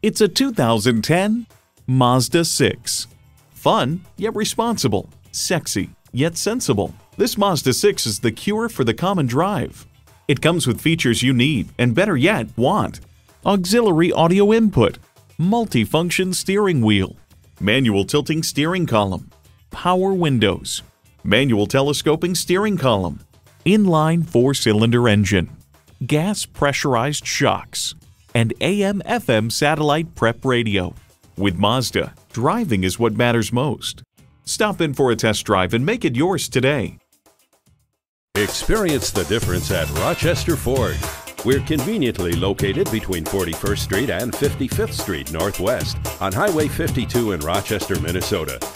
It's a 2010 Mazda 6. Fun, yet responsible. Sexy, yet sensible. This Mazda 6 is the cure for the common drive. It comes with features you need, and better yet, want. Auxiliary audio input, multifunction steering wheel, manual tilting steering column, power windows, manual telescoping steering column, inline 4-cylinder engine, gas pressurized shocks, and AM/FM satellite prep radio. With Mazda, driving is what matters most. Stop in for a test drive and make it yours today. Experience the difference at Rochester Ford. We're conveniently located between 41st Street and 55th Street Northwest on Highway 52 in Rochester, Minnesota.